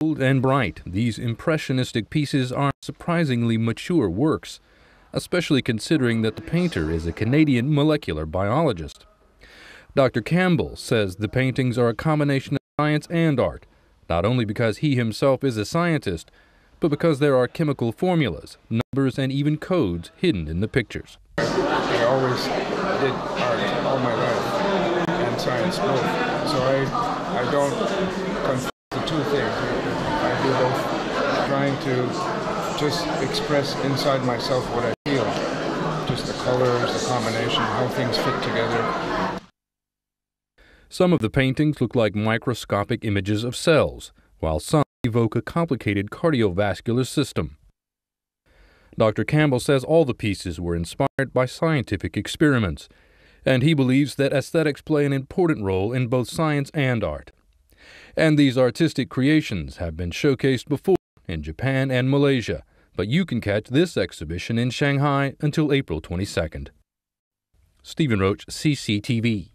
Bold and bright, these impressionistic pieces are surprisingly mature works, especially considering that the painter is a Canadian molecular biologist. Dr. Campbell says the paintings are a combination of science and art, not only because he himself is a scientist, but because there are chemical formulas, numbers, and even codes hidden in the pictures. I always did art all my life, and science both, so I don't confuse the two things. Trying to just express inside myself what I feel, just the colors, the combination, how things fit together. Some of the paintings look like microscopic images of cells, while some evoke a complicated cardiovascular system. Dr. Campbell says all the pieces were inspired by scientific experiments, and he believes that aesthetics play an important role in both science and art. And these artistic creations have been showcased before in Japan and Malaysia, but you can catch this exhibition in Shanghai until April 22nd. Stephen Roach, CCTV.